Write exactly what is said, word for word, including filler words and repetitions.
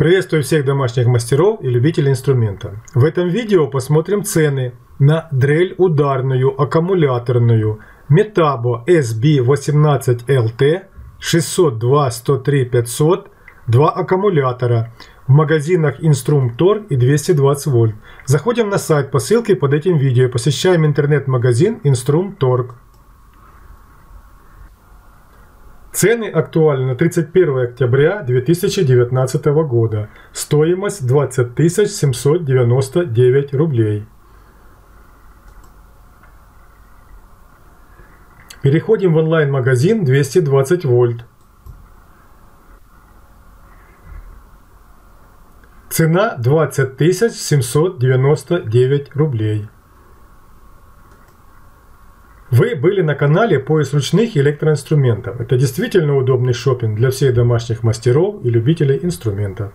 Приветствую всех домашних мастеров и любителей инструмента. В этом видео посмотрим цены на дрель ударную аккумуляторную Metabo эс би восемнадцать эл ти шестьсот два сто три пятьсот, два аккумулятора в магазинах Инструмторг и двести двадцать вольт. Заходим на сайт по ссылке под этим видео и посещаем интернет-магазин Инструмторг. Цены актуальны на тридцать первое октября две тысячи девятнадцатого года. Стоимость двадцать тысяч семьсот девяносто девять рублей. Переходим в онлайн-магазин двести двадцать вольт. Цена двадцать тысяч семьсот девяносто девять рублей. Вы были на канале «Поиск ручных электроинструментов». Это действительно удобный шопинг для всех домашних мастеров и любителей инструмента.